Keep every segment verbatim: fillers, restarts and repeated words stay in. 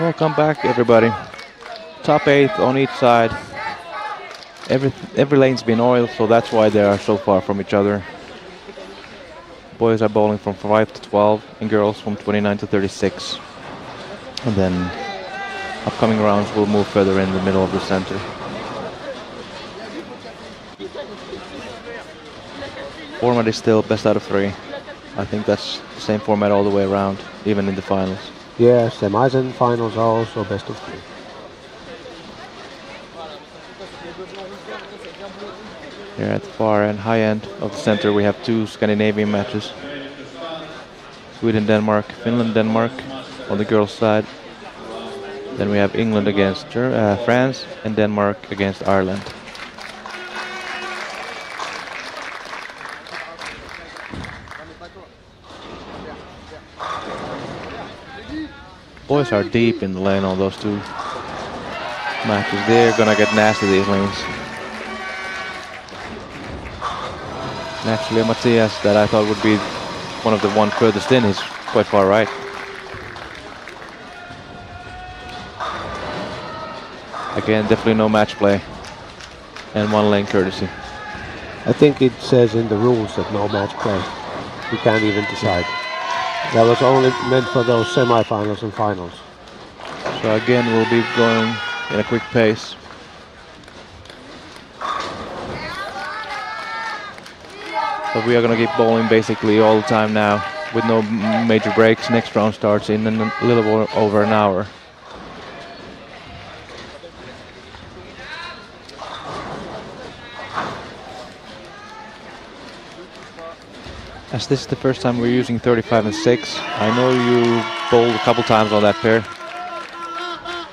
Welcome back, everybody. Top eight on each side. Every, every lane's been oiled, so that's why they are so far from each other. Boys are bowling from five to twelve, and girls from twenty-nine to thirty-six. And then upcoming rounds will move further in the middle of the center. Format is still best out of three. I think that's the same format all the way around, even in the finals. Yeah, semis and finals are also best of three. Here at the far and high end of the center we have two Scandinavian matches. Sweden-Denmark, Finland-Denmark on the girls' side. Then we have England against uh, France and Denmark against Ireland. Boys are deep in the lane on those two matches. They're gonna get nasty, these lanes. Naturally, Matthias, that I thought would be one of the one furthest in, is quite far right. Again, definitely no match play and one lane courtesy. I think it says in the rules that no match play. You can't even decide. That was only meant for those semifinals and finals. So again, we'll be going in a quick pace. But we are going to keep bowling basically all the time now, with no major breaks. Next round starts in a little over an hour. As this is the first time we're using thirty-five and six, I know you bowled a couple times on that pair.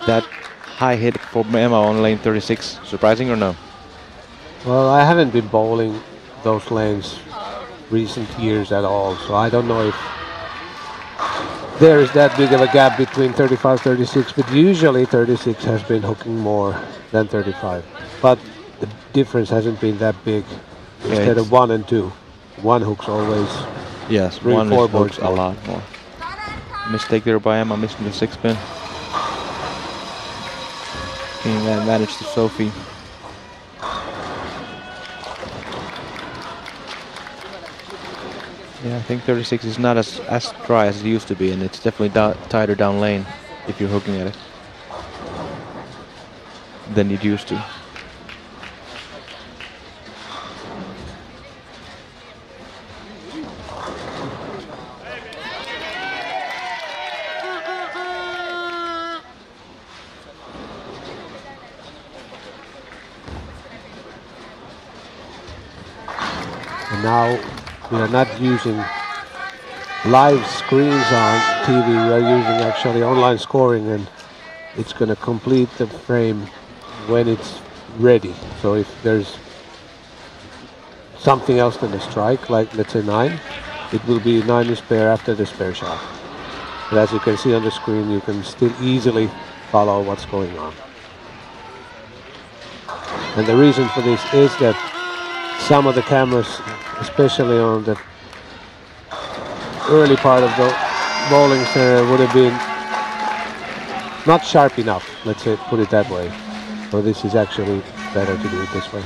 That high hit for Emma on lane thirty-six, surprising or no? Well, I haven't been bowling those lanes recent years at all, so I don't know if there is that big of a gap between thirty-five and thirty-six, but usually thirty-six has been hooking more than thirty-five. But the difference hasn't been that big. Yeah, instead of one and two. One hooks always. Yes, three, one four hooks a lot more. Mistake there by Emma, missing the six pin. And that managed to Sophie. Yeah, I think thirty-six is not as, as dry as it used to be, and it's definitely do tighter down lane if you're hooking at it than it used to. Now we are not using live screens on T V, we are using actually online scoring, and it's going to complete the frame when it's ready. So if there's something else than a strike, like let's say nine, it will be nine is spare after the spare shot. But as you can see on the screen, you can still easily follow what's going on. And the reason for this is that some of the cameras, especially on the early part of the bowling center, would have been not sharp enough, let's say, put it that way. So this is actually better to do it this way.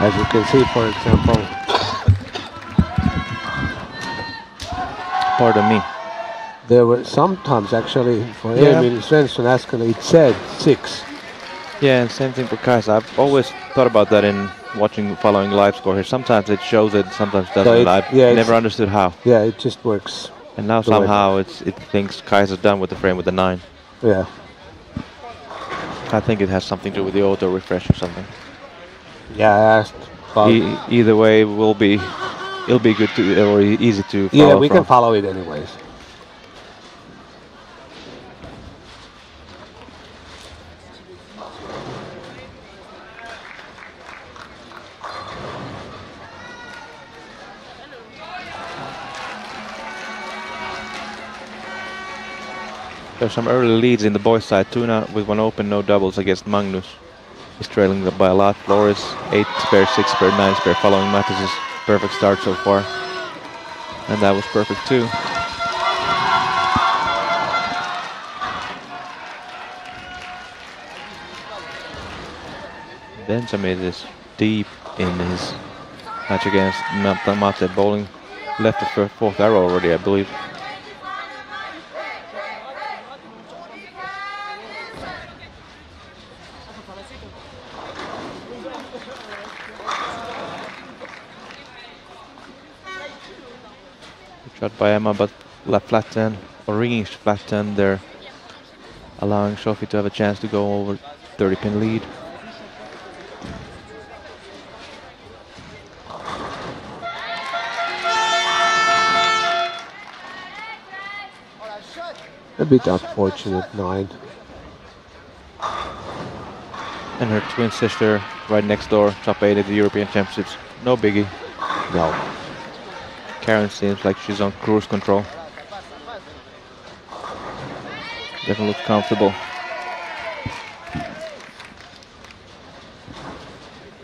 As you can see, for example, pardon me, there were sometimes actually for yeah. Emil Svensson Askele it said six. Yeah, and same thing for Kaiser. I've always thought about that in watching, following live score here. Sometimes it shows it, sometimes doesn't. So it, I've yeah, never understood how. Yeah, it just works. And now somehow it's, it thinks Kaiser's done with the frame with the nine. Yeah. I think it has something to do with the auto refresh or something. Yeah, but e either way will be it'll be good to or easy to follow. Yeah, we from. can follow it anyways. There's some early leads in the boys' side. Tuna with one open, no doubles against Magnus. He's trailing by a lot. Flores, eight spare, six spare, nine spare, following Mathis's perfect start so far. And that was perfect too. Benjamin is deep in his match against Mate Bowling. Left the fourth arrow already, I believe. By Emma, but flat ten or ringing flat ten there, allowing Sophie to have a chance to go over thirty pin lead. A bit unfortunate nine. And her twin sister right next door, top eight at the European Championships. No biggie. No. Karen seems like she's on cruise control. Doesn't look comfortable.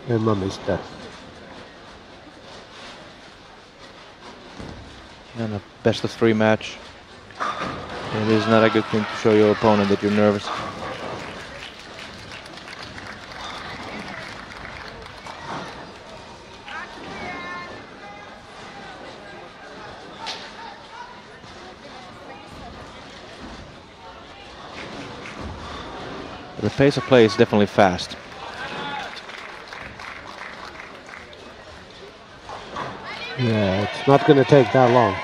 Emma missed that. And a best of three match. It is not a good thing to show your opponent that you're nervous. The pace of play is definitely fast. Yeah, it's not going to take that long.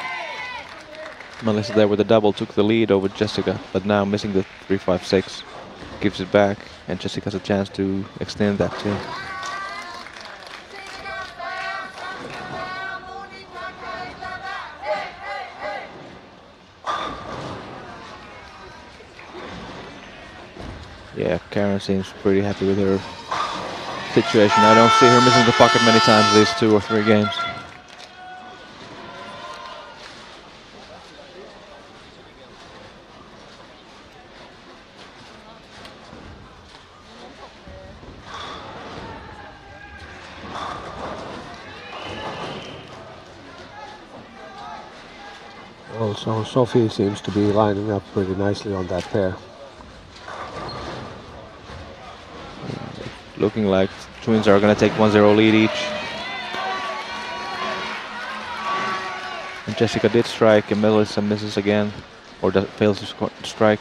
Melissa there with a double took the lead over Jessica, but now missing the three five six. Gives it back, and Jessica has a chance to extend that too. Yeah, Karen seems pretty happy with her situation. I don't see her missing the pocket many times these two or three games. Well, so Sophie seems to be lining up pretty nicely on that pair. Looking like twins are going to take one zero lead each. And Jessica did strike, and Melissa misses again, or does, fails to strike.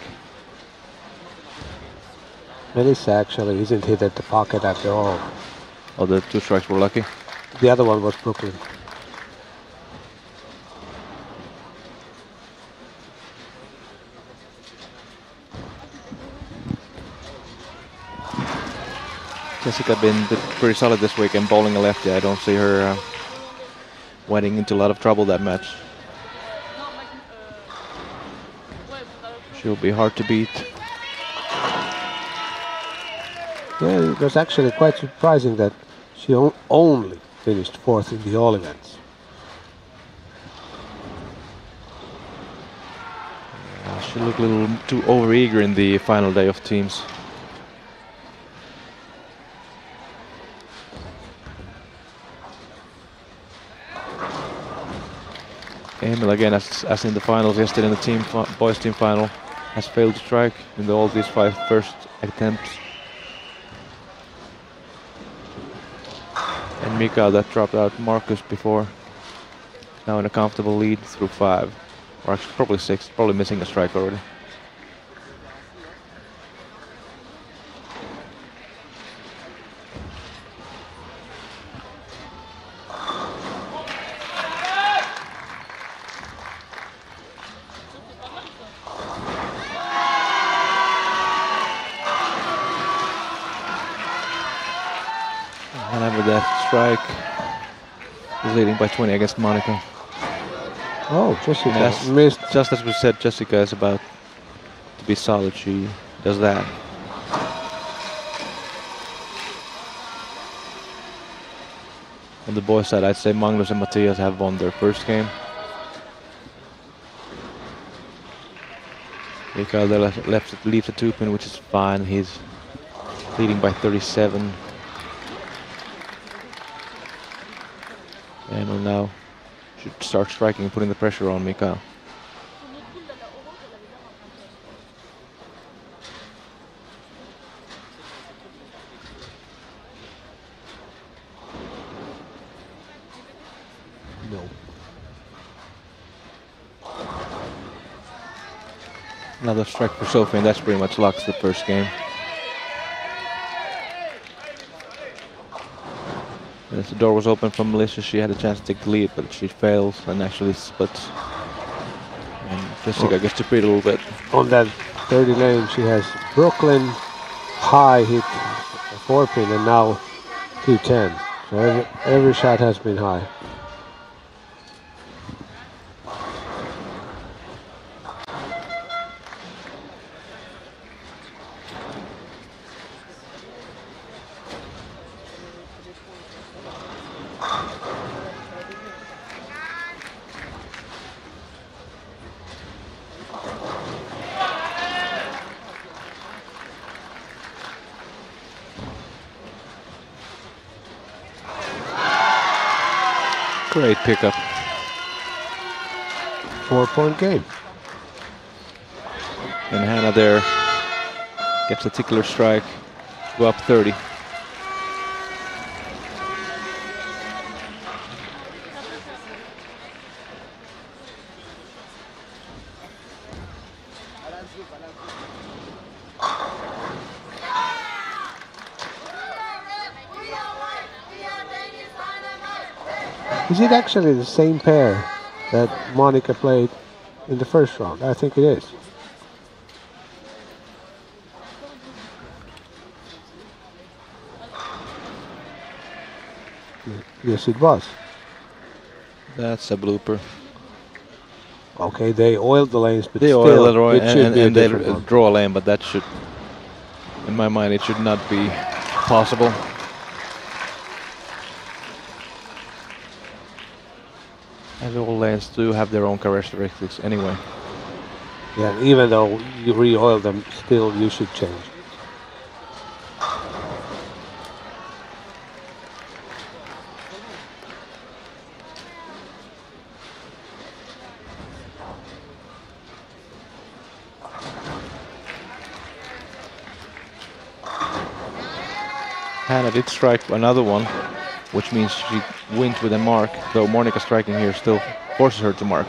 Melissa actually isn't hit at the pocket after all. Oh, the two strikes were lucky? The other one was Brooklyn. Jessica been pretty solid this week and bowling a lefty. I don't see her uh, wading into a lot of trouble that match. She'll be hard to beat. Yeah, it was actually quite surprising that she only finished fourth in the all events. Uh, she looked a little too overeager in the final day of teams. Emil again, as, as in the finals yesterday in the team boys team final, has failed to strike in the, all these five first attempts. And Mika that dropped out Marcus before, now in a comfortable lead through five, or actually probably six, probably missing a strike already. And after that strike, is leading by twenty against Monaco. Oh, Jessica yes. missed. Just as we said, Jessica is about to be solid. She does that. On the boys' side, I'd say Magnus and Matthias have won their first game. Mikael left leaves a two-pin, which is fine. He's leading by thirty-seven. Emil now should start striking and putting the pressure on Mikael. Another strike for Sophie, and that's pretty much locks the first game. As the door was open for Melissa, she had a chance to take the lead, but she fails and actually splits. And Jessica oh. gets to beat a little bit. On that thirty lane, she has Brooklyn, high hit, a four pin, and now two ten. So every, every shot has been high. Great pickup. Four-point game. And Hannah there gets a tickler strike. Go up thirty. Is it actually the same pair that Monica played in the first round? I think it is. Yes, it was. That's a blooper. Okay, they oiled the lanes, but they still oil the it and, and, and they one. draw a lane, but that should, in my mind, it should not be possible. And all lanes do have their own characteristics anyway. Yeah, even though you re-oil them, still you should change. Hannah did strike another one, which means she wins with a mark, though Monica striking here still forces her to mark.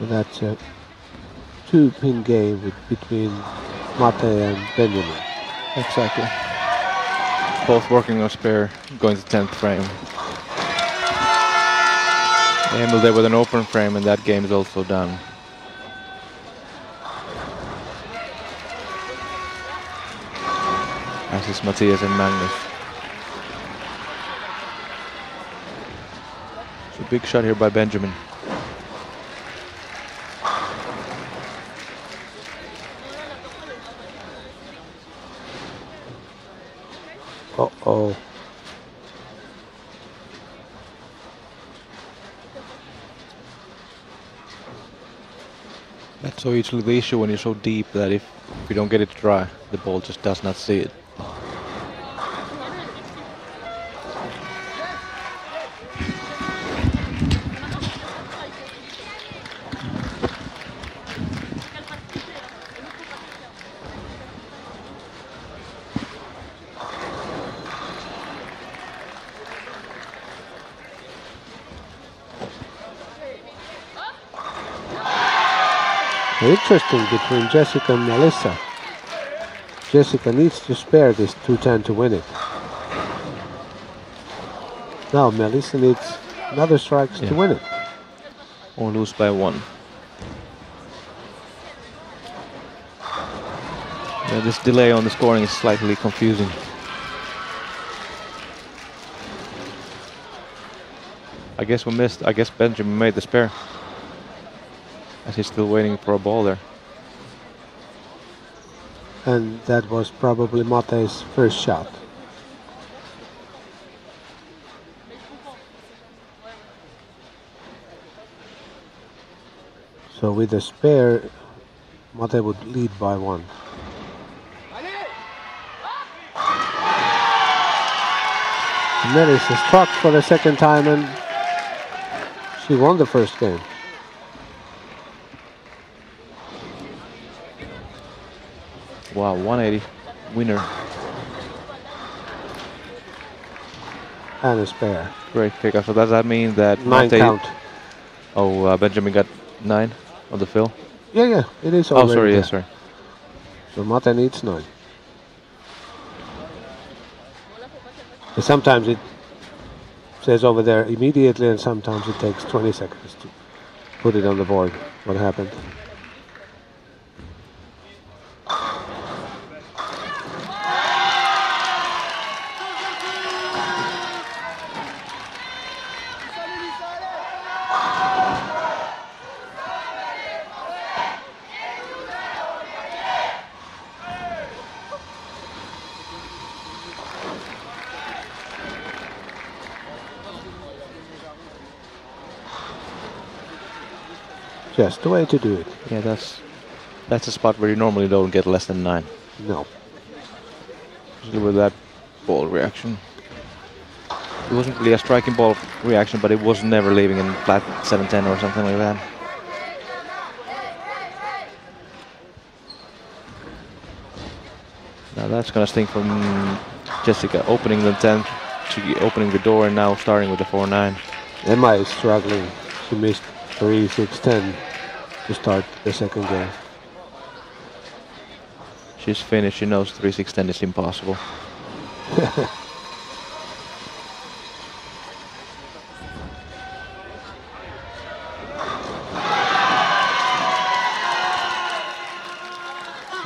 That's a two-pin game with, between Mate and Benjamin. Exactly. Both working on spare, going to tenth frame. Emil there with an open frame, and that game is also done. As is Matthias and Magnus. It's a big shot here by Benjamin. Uh-oh. That's so usually the issue when you're so deep that if, if you don't get it dry, the ball just does not see it. Interesting between Jessica and Alyssa. Jessica needs to spare this two ten to win it. Now Melissa needs another strikes yeah. to win it. Or lose by one. Yeah, this delay on the scoring is slightly confusing. I guess we missed. I guess Benjamin made the spare. As he's still waiting for a ball there. And that was probably Mate's first shot. So with a spare, Mate would lead by one. Melissa struck for the second time and she won the first game. Wow, one eighty winner. And a spare. Great pickup. So does that mean that nine Mate count? Oh, uh, Benjamin got nine on the fill? Yeah, yeah, it is already. Oh, sorry, yes, yeah, sorry. So Mate needs nine. And sometimes it says over there immediately, and sometimes it takes twenty seconds to put it on the board. What happened? Just the way to do it. Yeah, that's that's a spot where you normally don't get less than nine. No. Especially with that ball reaction. It wasn't really a striking ball reaction, but it was never leaving in flat seven ten or something like that. Now that's gonna sting from Jessica, opening the ten, she opening the door, and now starting with the four nine. Emma is struggling. She missed three six ten to start the second game. She's finished. She knows three six ten is impossible.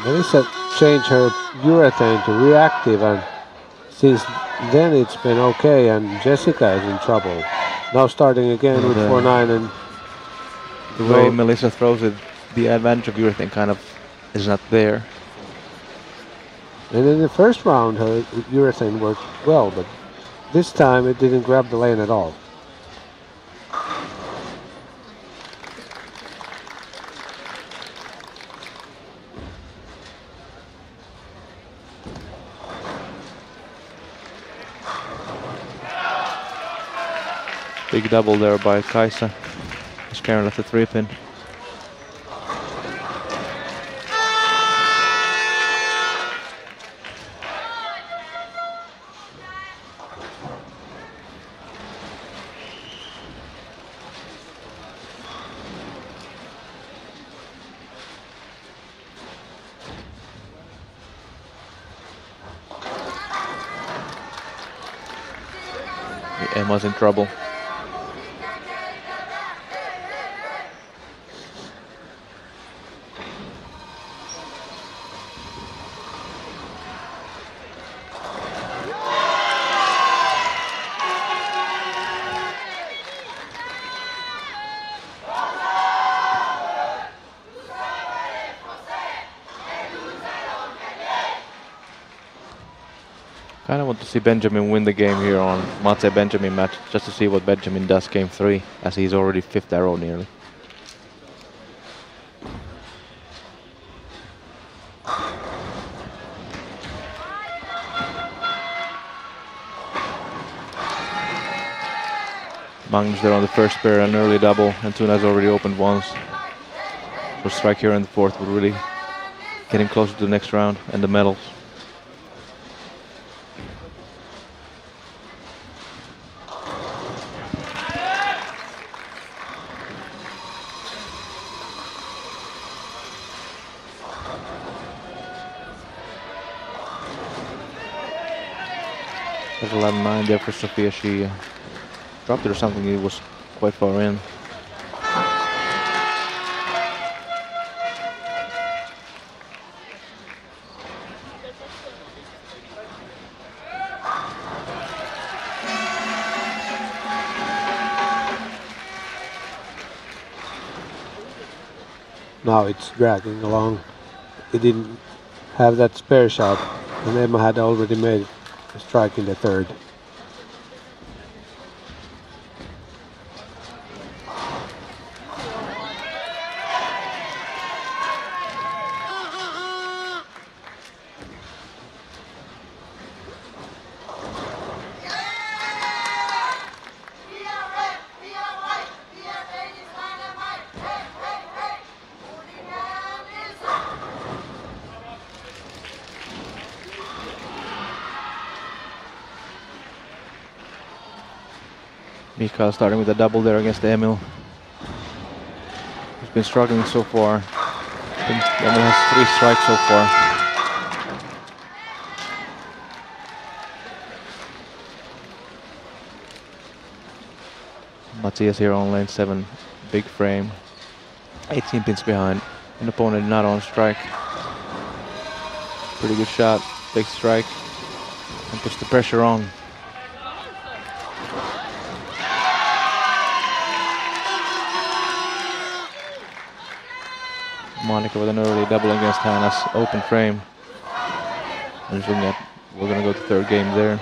Melissa changed her urethane to reactive, and since then it's been okay, and Jessica is in trouble. Now starting again and with four nine, and the way no. Melissa throws it, the advantage of urethane kind of is not there. And in the first round, her urethane worked well, but this time it didn't grab the lane at all. Big double there by Kaisa. Karen left the three pin. Emma's in trouble. See Benjamin win the game here on Mate Benjamin match, just to see what Benjamin does game three, as he's already fifth arrow nearly. Magnus there on the first pair, an early double, and Tuna's already opened once. So strike here in the fourth would really get him closer to the next round and the medals. There's a lot of mind there for Sophia. She dropped it or something. It was quite far in. Now it's dragging along. He didn't have that spare shot, and Emma had already made a strike in the third. Starting with a double there against Emil. He's been struggling so far. Emil has three strikes so far. Matthias here on lane seven, big frame. eighteen pins behind. An opponent not on strike. Pretty good shot, big strike, and puts the pressure on. Monica with an early double against Hannah's open frame. And we're going to go to third game there.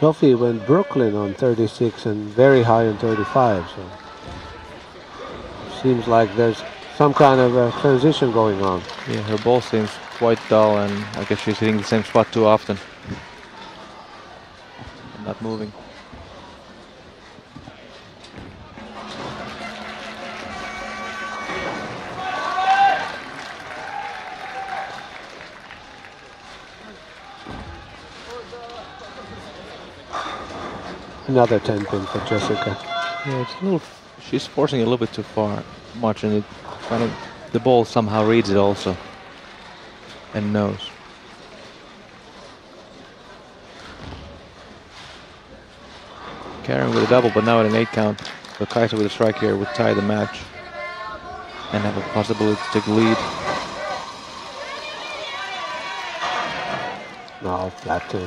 Sophie went Brooklyn on thirty-six and very high on thirty-five. So seems like there's some kind of a transition going on. Yeah, her ball seems quite dull, and I guess she's hitting the same spot too often. And not moving. Another ten pin for Jessica. Yeah, it's a little. She's forcing it a little bit too far, much, and it kind of the ball somehow reads it also, and knows. Karen with a double, but now at an eight count. So Kaiser with a strike here would tie the match and have a possibility to take the lead. No, flat two.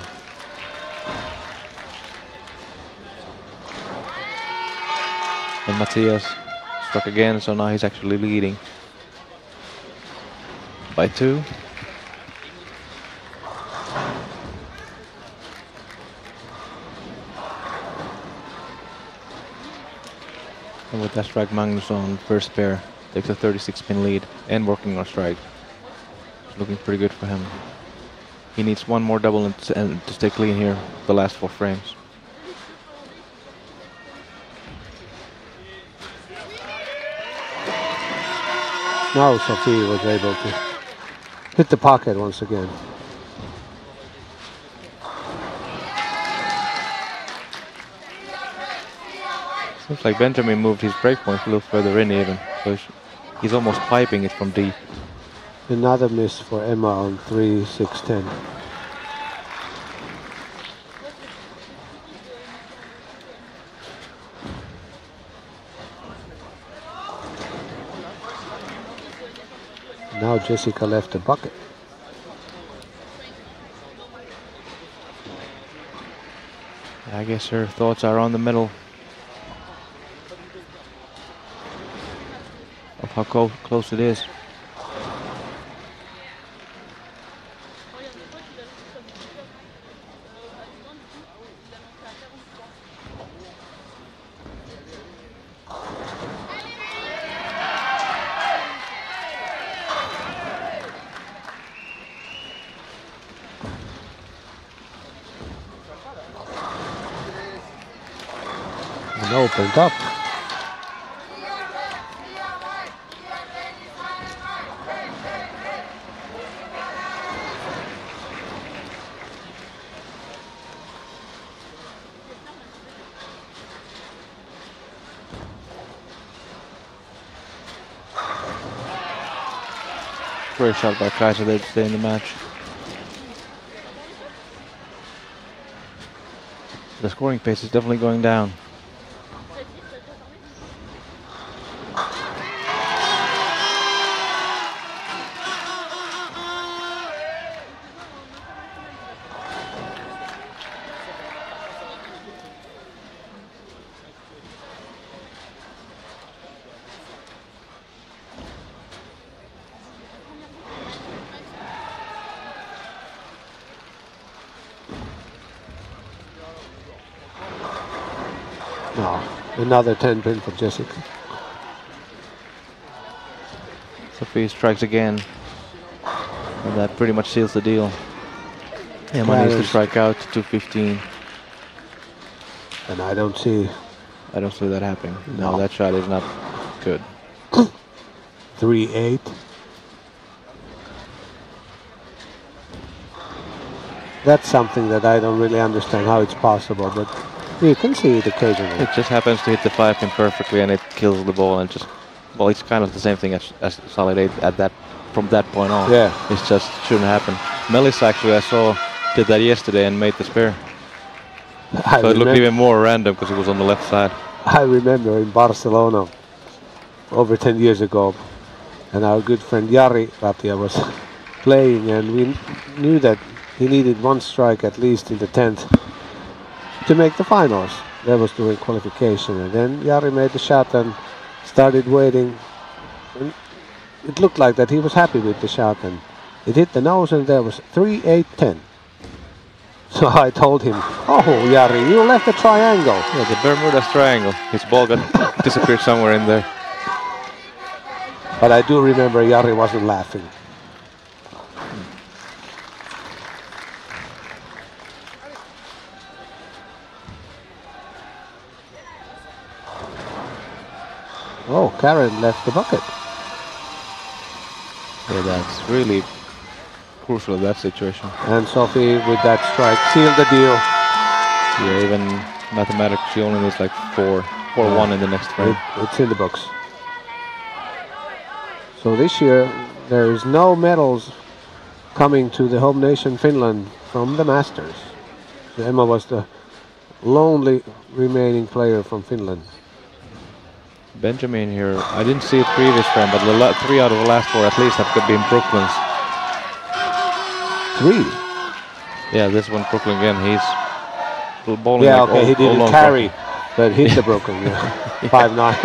And Matthias struck again, so now he's actually leading by two. And with that strike, Magnus on first pair takes a thirty-six pin lead and working on strike. It's looking pretty good for him. He needs one more double and to, and to stay clean here, the last four frames. Now Sophie was able to hit the pocket once again. Seems like Benjamin moved his breakpoint a little further in even, so he's almost piping it from deep. Another miss for Emma on three six ten. Now Jessica left the bucket. I guess her thoughts are on the middle of how co close it is. Opened up. Great shot by Kaiser there to stay in the match. the scoring pace is definitely going down. Another ten pin for Jessica. Sophie strikes again, and that pretty much seals the deal. Yeah, needs to strike out to two fifteen. And I don't see... I don't see that happening. No, no, that shot is not good. three eight. That's something that I don't really understand how it's possible, but you can see it occasionally. It just happens to hit the five pin perfectly, and it kills the ball. And just, well, it's kind of the same thing as, as solid eight at that, from that point on. Yeah, it just shouldn't happen. Melissa actually I saw did that yesterday and made the spare. I so it looked even more random because it was on the left side. I remember in Barcelona over ten years ago, and our good friend Jari Ratia was playing, and we knew that he needed one strike at least in the tenth to make the finals. That was during qualification, and then Jari made the shot and started waiting, and it looked like that he was happy with the shot, and it hit the nose, and there was three eight ten. So I told him, oh Jari, you left the triangle. Yeah, the Bermuda's triangle. His ball got disappeared somewhere in there. But I do remember Jari wasn't laughing. Oh, Karen left the bucket. Yeah, that's really crucial, that situation. And Sophie, with that strike, sealed the deal. Yeah, even mathematics, she only needs like four, four yeah. one in the next frame. It, it's in the books. So this year, there is no medals coming to the home nation, Finland, from the Masters. So Emma was the lonely remaining player from Finland. Benjamin here, I didn't see a previous frame, but the la three out of the last four at least have could be in Brooklyn's. Three? Yeah, this one Brooklyn again, he's bowling. Yeah, like okay, all, he didn't carry, Brooklyn. But hit the Brooklyn, yeah. yeah. five nine.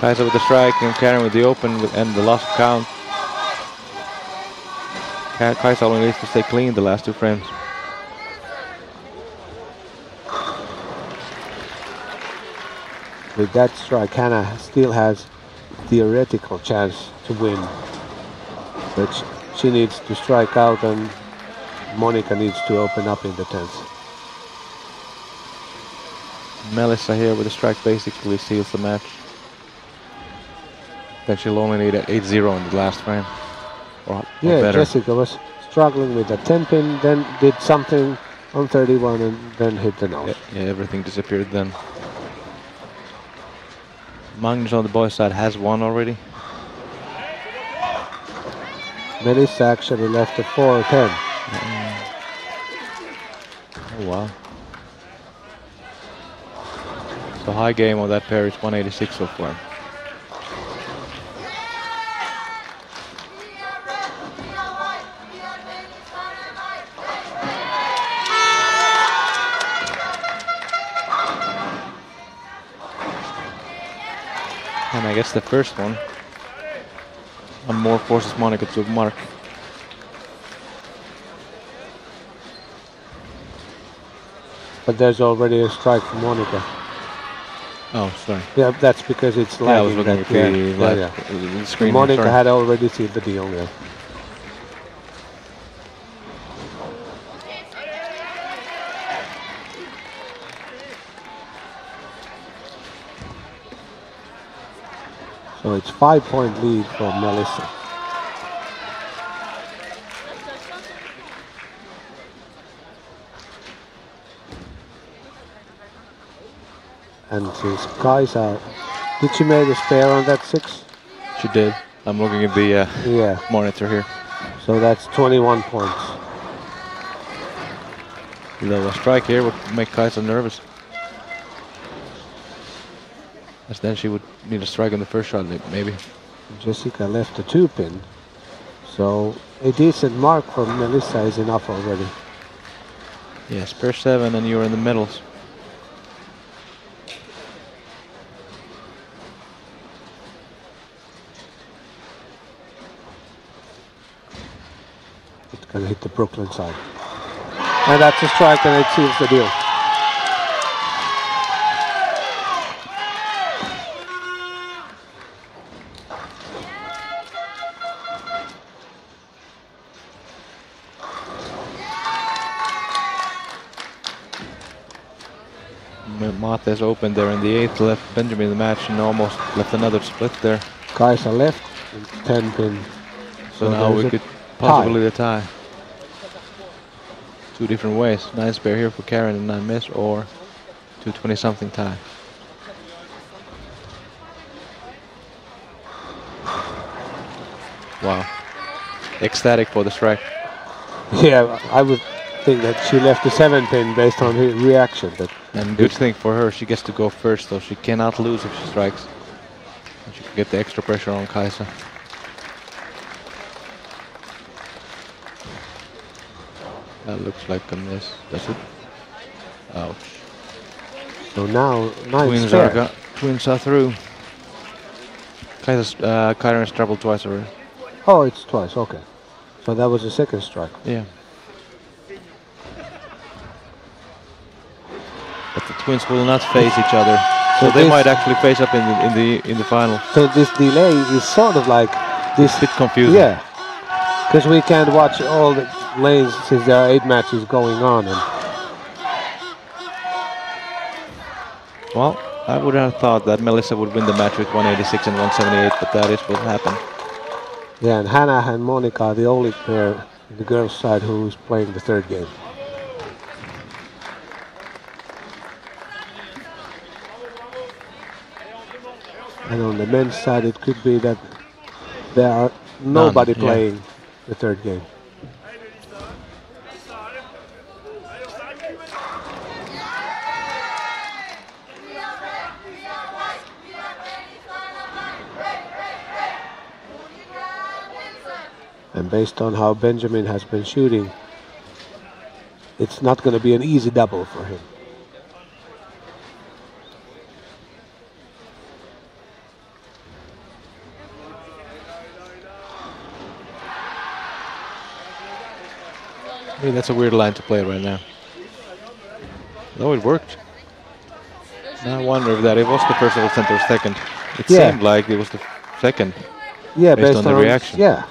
Kaiser with the strike and Karen with the open and the last count. Kaiser only needs to stay clean the last two frames. With that strike, Hannah still has theoretical chance to win, but she needs to strike out, and Monica needs to open up in the tenth. Melissa here with a strike basically seals the match. Then she'll only need an eight zero in the last frame. Or, or yeah, better. Jessica was struggling with the ten pin, then did something on thirty-one, and then hit the nose. Yeah, yeah, everything disappeared then. Magnus on the boys' side has won already. Melissa actually left a four ten. Mm. Oh, wow. So high game on that pair is one eighty-six so far. And I guess the first one, one more forces Monica to mark. But there's already a strike for Monica. Oh, sorry. Yeah, that's because it's yeah, lagging. I was that, yeah, the, yeah, yeah. The screen. Monica sorry. had already seen the deal, yeah. So it's five-point lead for Melissa. And since Kaisa, did she make a spare on that six? She did. I'm looking at the uh, yeah. monitor here. So that's twenty-one points. You know, a strike here would make Kaisa nervous. As then she would need a strike on the first shot, maybe. Jessica left the two pin. So a decent mark from Melissa is enough already. Yes, pair seven, and you're in the middles. It's gonna hit the Brooklyn side. And that's a strike, and it seals the deal. Mathe's opened there in the eighth, left Benjamin the match and almost left another split there. Kaisa left, ten pin. So, so now we could possibly tie. tie. Two different ways, nine spare here for Karen and nine miss, or two twenty something tie. Wow, ecstatic for the strike. Yeah, I would think that she left the seven pin based on her reaction. That And good thing for her, she gets to go first, though. She cannot lose if she strikes. And she can get the extra pressure on Kaisa. That looks like a miss, does it? Ouch. So now, twins are, go twins are through. Kaisa's, uh, Kaisa's troubled twice already. Oh, it's twice, okay. So that was the second strike. Yeah. But the twins will not face each other, so, so they might actually face up in the in the in the final. So this delay is sort of like this. It's a bit confusing. Yeah, because we can't watch all the lanes since there are eight matches going on. And well, I would have thought that Melissa would win the match with one eighty-six and one seventy-eight, but that is what happened. Yeah, and Hannah and Monica are the only pair, the girls' side, who is playing the third game. And on the men's side, it could be that there are nobody None, playing yeah. the third game. And based on how Benjamin has been shooting, it's not going to be an easy double for him. I mean, that's a weird line to play right now. No, it worked. Now I wonder if that it was the first or center second. It yeah. seemed like it was the second. Yeah, based, based on, on the reaction. Yeah.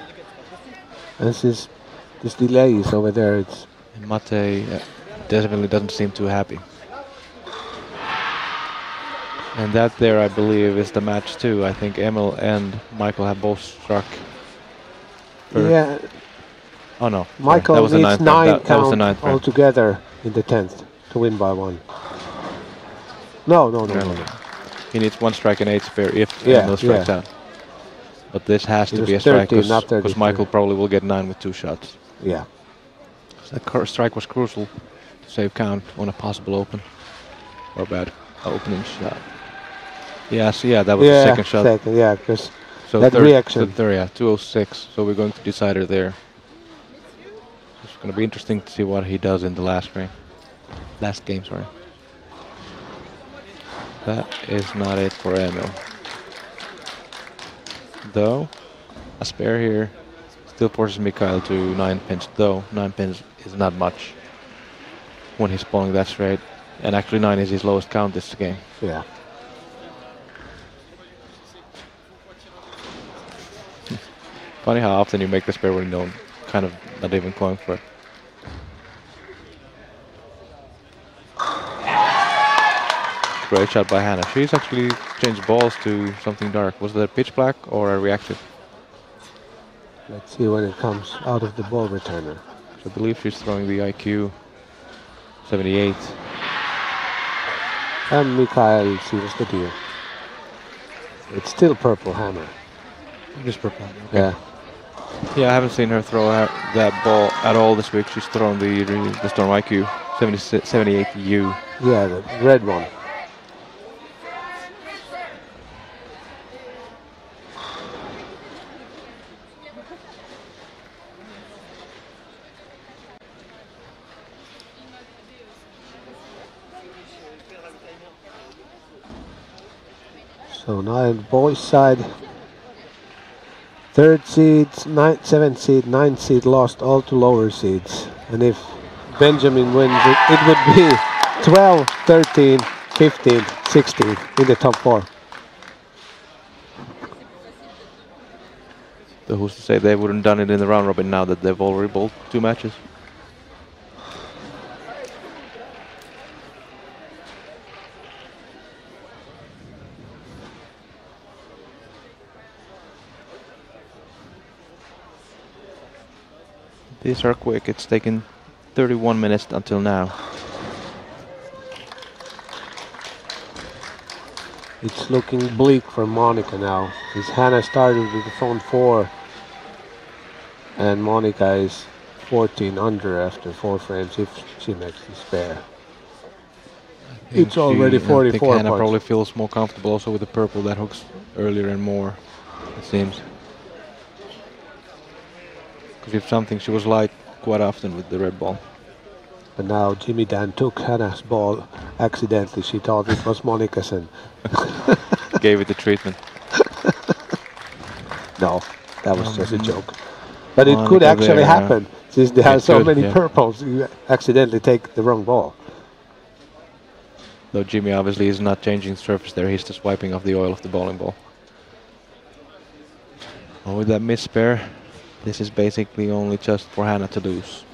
And since this delay is over there, it's... And Mate uh, definitely doesn't seem too happy. And that there, I believe, is the match too. I think Emil and Michael have both struck. Yeah. Oh no, Michael that was needs a ninth nine that, count that was a altogether in the tenth to win by one. No, no, no, no. no, no. He needs one strike and eight spare if yeah, Emil strikes yeah. out. But this has it to be a strike because Michael probably will get nine with two shots. Yeah. So that strike was crucial to save count on a possible open or bad opening shot. Yeah, so yeah, that was yeah, the second shot. Second, yeah, because so that third, reaction. The third, yeah, two oh six, so we're going to decider there. It's going to be interesting to see what he does in the last game. Last game, sorry. That is not it for Emil. Though, a spare here still forces Mikhail to nine pins, though nine pins is not much when he's pulling that straight. And actually nine is his lowest count this game. Yeah. Funny how often you make the spare when you don't kind of not even going for it. Great shot by Hannah. She's actually changed balls to something dark. Was that pitch black or a reactive? Let's see when it comes out of the ball returner. I believe she's throwing the I Q seventy-eight. And Mikhail sees the deal. It's still purple, Hannah. It is purple. Okay. Yeah. Yeah, I haven't seen her throw out that ball at all this week. She's thrown the, the Storm I Q seventy-eight U. Yeah, the red one. So now the boys' side, third seeds, ninth, seventh seed, ninth seed lost all to lower seeds. And if Benjamin wins, it, it would be twelve, thirteen, fifteen, sixteen in the top four. So who's to say they wouldn't done it in the round robin now that they've already bowled two matches? These are quick. It's taken thirty-one minutes until now. It's looking bleak for Monica now. Because Hannah started with the phone four, and Monica is fourteen under after four frames if she makes the spare. It's she, already forty-four. I think Hannah points. Probably feels more comfortable also with the purple that hooks earlier and more. It seems. If something she was light quite often with the red ball. But now Jimmy Dan took Hannah's ball accidentally. She thought it was Monica's and gave it the treatment. No, that was um, just a joke. But Monica it could actually there, happen yeah. since there it are so could, many yeah. purples. You accidentally take the wrong ball. Though Jimmy obviously is not changing the surface there. He's just wiping off the oil of the bowling ball. Oh, with that miss spare. This is basically only just for Hannah to lose.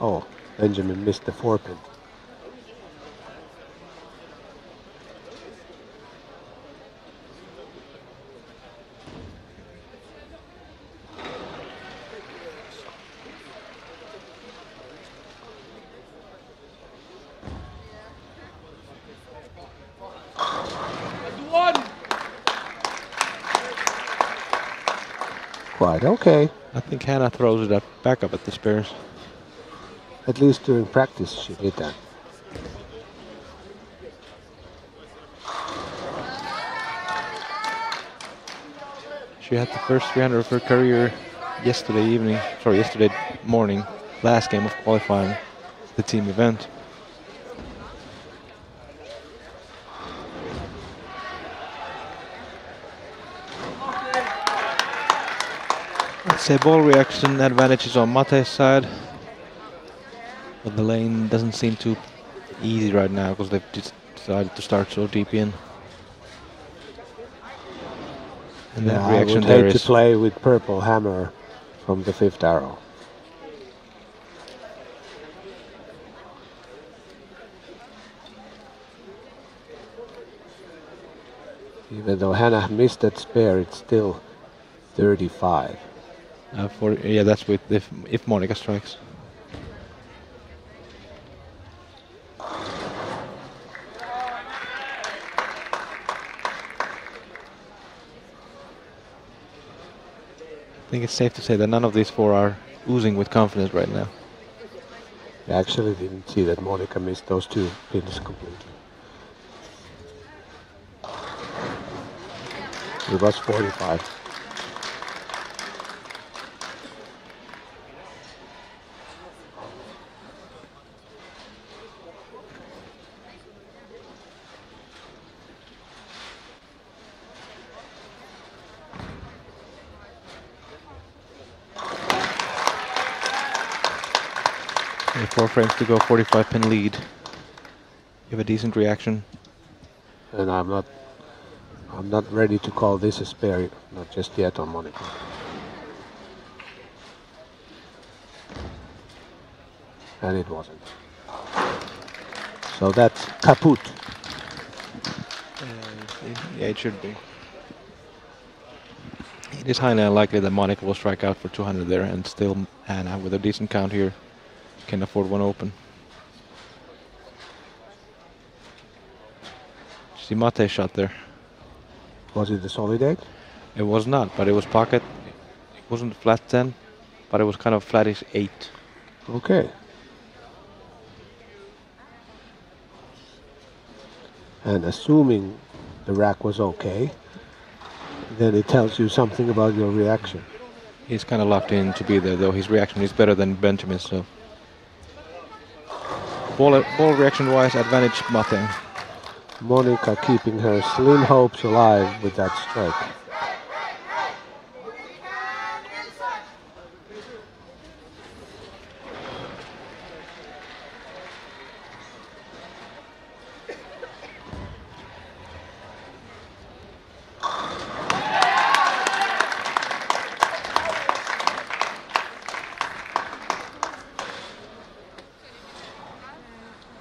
Oh, Benjamin missed the four pin. One. Quite okay. I think Hannah throws it up, back up at the spares. At least during practice she did that. She had the first three hundred of her career yesterday evening, sorry, yesterday morning, last game of qualifying, the team event. Say ball reaction advantages on Mate's side, but the lane doesn't seem too easy right now because they've just decided to start so deep in. And yeah, that reaction I would there hate is to play with purple hammer from the fifth arrow. Even though Hannah missed that spare, it's still thirty-five. Uh, for, yeah, that's with if, if Monica strikes. I think it's safe to say that none of these four are oozing with confidence right now. I actually didn't see that Monica missed those two pins completely. It was forty-five. Four frames to go, forty-five pin lead. You have a decent reaction. And I'm not, I'm not ready to call this a spare, not just yet on Monica. And it wasn't. So that's kaput. Uh, yeah, it should be. It is highly unlikely that Monica will strike out for two hundred there, and still Hannah with a decent count here can afford one open. See Mate shot there. Was it the solid eight? It was not, but it was pocket. It wasn't flat ten, but it was kind of flattish eight. Okay. and assuming the rack was okay, then it tells you something about your reaction. He's kind of locked in to be there, though. His reaction is better than Benjamin's, so... Ball, ball reaction-wise, advantage Mate. Monica keeping her slim hopes alive with that strike.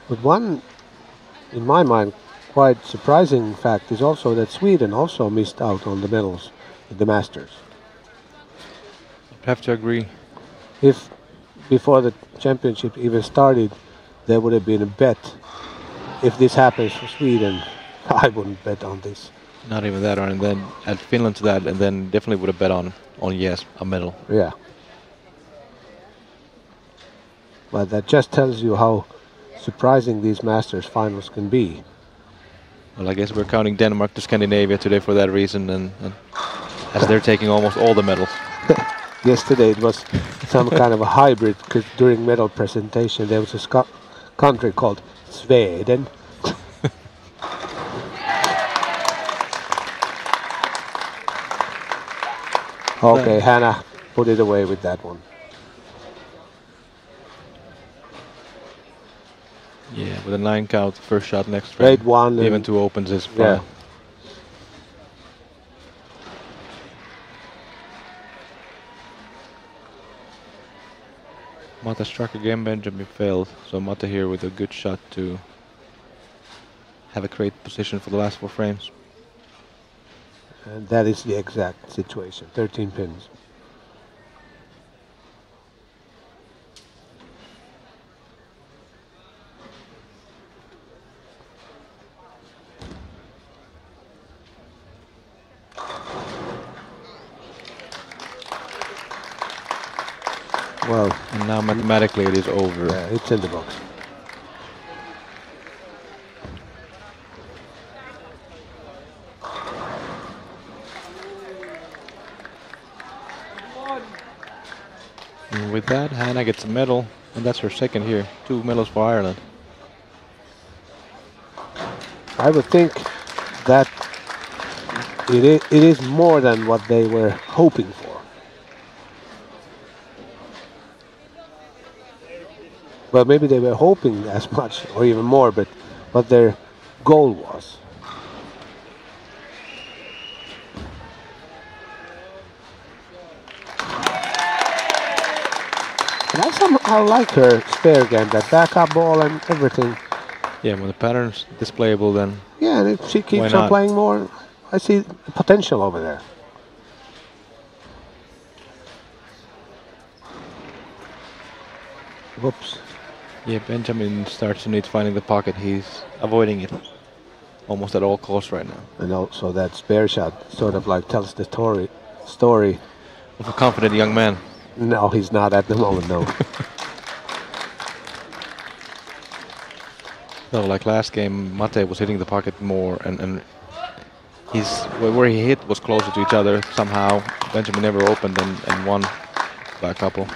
But one, in my mind, quite surprising fact is also that Sweden also missed out on the medals at the Masters. I'd have to agree. If before the championship even started, there would have been a bet. If this happens for Sweden, I wouldn't bet on this. Not even that, and then add Finland to that, and then definitely would have bet on, on yes, a medal. Yeah. But that just tells you how surprising these Masters finals can be. Well, I guess we're counting Denmark to Scandinavia today for that reason, and, and as they're taking almost all the medals. Yesterday it was some kind of a hybrid, because during medal presentation there was a sc country called Sweden. Okay, no. Hannah put it away with that one. Yeah, with a nine count, first shot next round. Eight one. Even two opens his file. Yeah. Mata struck again, Benjamin failed. So Mata here with a good shot to have a great position for the last four frames. And that is the exact situation, thirteen pins. Well, and now mathematically it is over. Yeah, it's in the box. And with that, Hannah gets a medal, and that's her second here. Two medals for Ireland. I would think that it is, it is more than what they were hoping for. Well, maybe they were hoping as much or even more, but what their goal was. And I somehow like her spare game, that backup ball and everything. Yeah, when the pattern's displayable, then. Yeah, and if she keeps on playing more, I see potential over there. Whoops. Yeah, Benjamin starts to need finding the pocket. He's avoiding it almost at all costs right now. And also that spare shot sort of like tells the story story of a confident young man. No, he's not at the moment, no. No, like last game, Mate was hitting the pocket more, and, and he's, where he hit was closer to each other somehow. Benjamin never opened and, and won by a couple.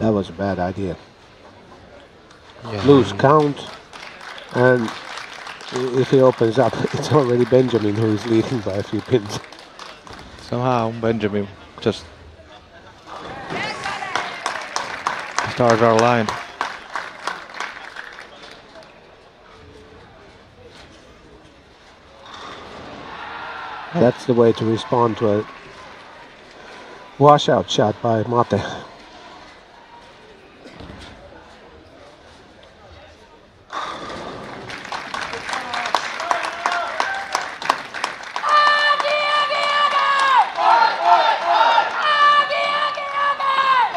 That was a bad idea. Yeah. Lose count, and if he opens up, it's already Benjamin who is leading by a few pins. Somehow Benjamin just stars are aligned. That's the way to respond to a washout shot by Mate.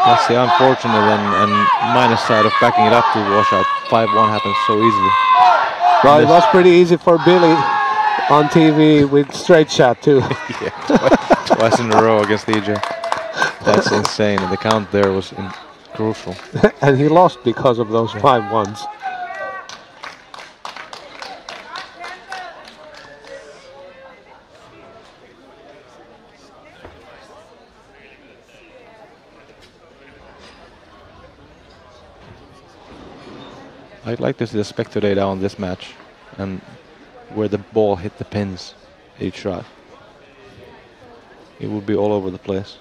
That's the unfortunate and, and minus side of backing it up to washout. five one happens so easily. Well, it was pretty easy for Billy on T V with straight shot too. Yeah, twice, twice in a row against D J. That's insane, and the count there was crucial. And he lost because of those yeah. five ones. I'd like to see the Spectre data on this match and where the ball hit the pins each shot. It would be all over the place.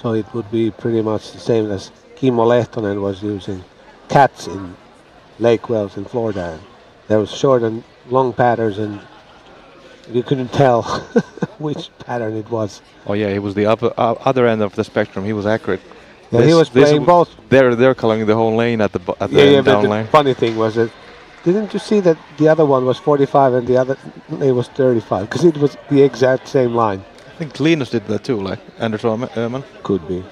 So it would be pretty much the same as Kimo Lehtonen was using cats in Lake Wells in Florida. There was short and long patterns, and you couldn't tell which pattern it was. Oh yeah, it was the upper, uh, other end of the spectrum. He was accurate. Yeah, this, he was playing both. They're they're coloring the whole lane at the at the yeah, yeah, down but lane. The funny thing was that didn't you see that the other one was forty-five and the other it was thirty-five because it was the exact same line. I think Linus did that too, like Anders Oma Ehrman. Could be.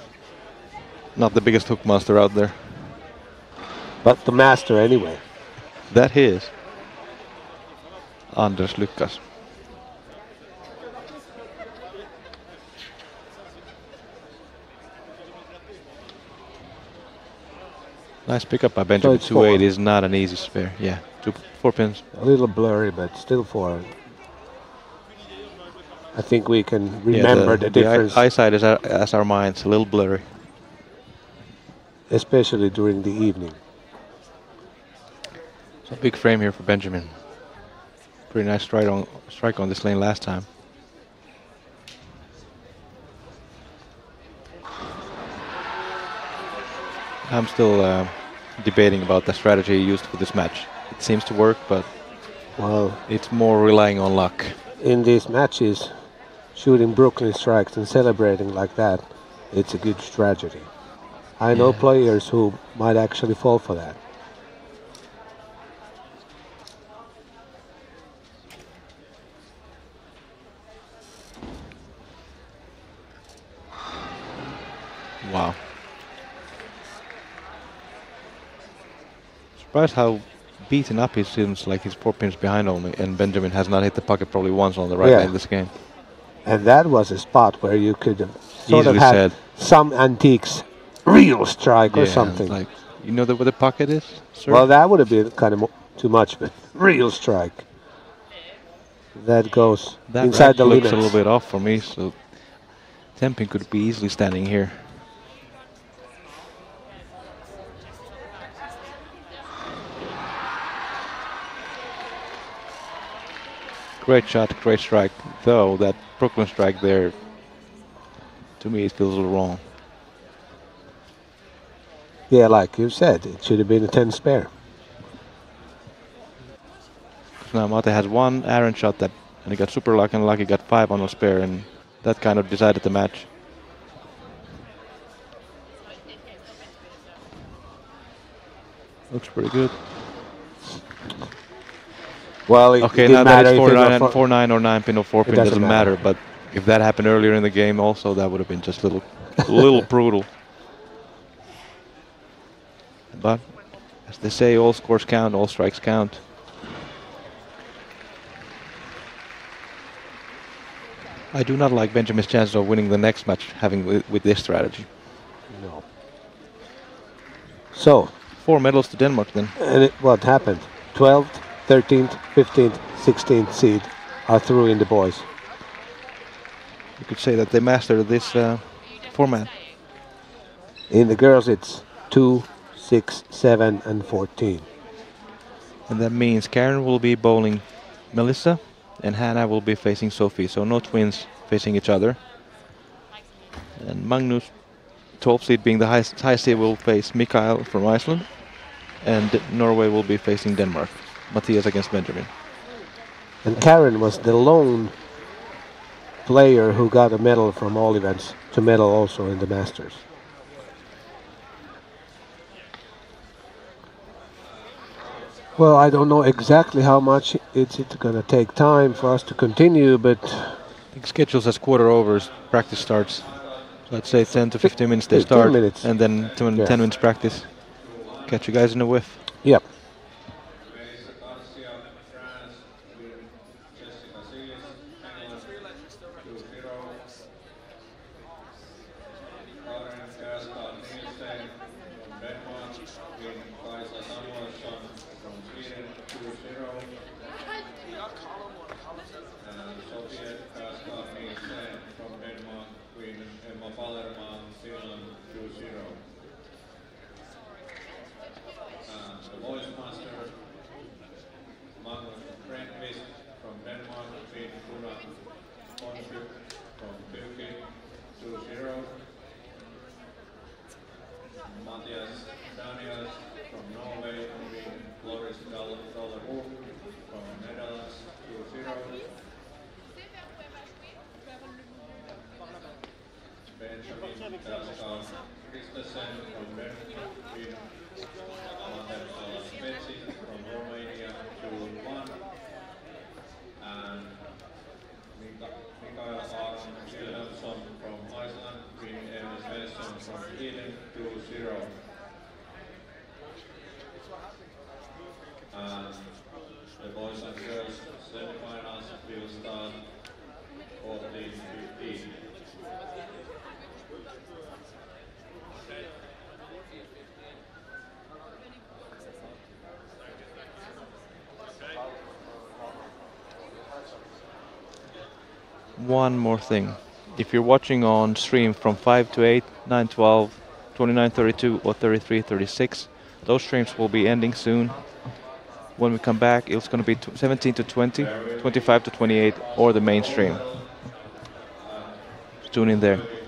Not the biggest hook master out there, but the master anyway. That he is. Anders Lyckas. Nice pickup by Benjamin. So two eight is not an easy spare. Yeah, two, four pins. A little blurry, but still four. I think we can remember yeah, the, the difference. The eyesight is our, as our minds, a little blurry. Especially during the evening. So big frame here for Benjamin. Pretty nice strike on, strike on this lane last time. I'm still uh, debating about the strategy used for this match. It seems to work, but well, it's more relying on luck. In these matches, shooting Brooklyn strikes and celebrating like that, it's a good strategy. I yeah. know players who might actually fall for that. Wow. Surprised how beaten up he seems, like he's four pins behind only, and Benjamin has not hit the pocket probably once on the right yeah. end of this game. And that was a spot where you could have sort Easily of had said. some antiques real strike yeah, or something. Like, you know the, where the pocket is, sir? Well, that would have been kind of too much, but real strike. That goes that inside the limits. That looks a little bit off for me, so Tempin could be easily standing here. Great shot, great strike, though that Brooklyn strike there, to me, it feels a little wrong. Yeah, like you said, it should have been a ten spare. Now Mate has one errant shot that, and he got super lucky, and lucky got five on a spare, and that kind of decided the match. Looks pretty good. Well, it okay, now that it's four nine or nine pin or four pin, doesn't, doesn't matter. matter. But if that happened earlier in the game also, that would have been just a little, little brutal. But as they say, all scores count, all strikes count. I do not like Benjamin's chances of winning the next match having with, with this strategy. No. So. Four medals to Denmark then. And it, what happened? twelfth? thirteenth, fifteenth, sixteenth seed are through in the boys. You could say that they mastered this uh, format. In the girls it's two, six, seven and fourteen. And that means Karen will be bowling Melissa and Hannah will be facing Sophie. So no twins facing each other. And Magnus, twelfth seed being the highest high seed, will face Mikael from Iceland. And Norway will be facing Denmark. Matthias against Benjamin. And Karen was the lone player who got a medal from all events to medal also in the Masters. Well, I don't know exactly how much it's, it's going to take time for us to continue, but... I think schedules as quarter overs, practice starts. Let's say ten to fifteen minutes they start, minutes. and then yeah. ten minutes practice. Catch you guys in a whiff. Yep. between Emma Palerma and Finland two zero. And the voice master, Magnus Brennqvist from Denmark, beat Kura Konsu from Turkey two zero. Matthias Daniels from Norway beat Loris Dahlhoff from Netherlands two zero. Benjamin Taskar Christensen from Denmark beat Materpala Spetsi from Romania two one. And Mikael Aron Wilhelmsson from Iceland beat Emma Svensson from Sweden two zero. And the boys and girls semi-finals will start fourteen fifteen. One more thing. If you're watching on stream from five to eight, nine twelve, twenty-nine thirty-two or thirty-three thirty-six, those streams will be ending soon. When we come back, it's going to be seventeen to twenty, twenty-five to twenty-eight, or the main stream. Tune in there.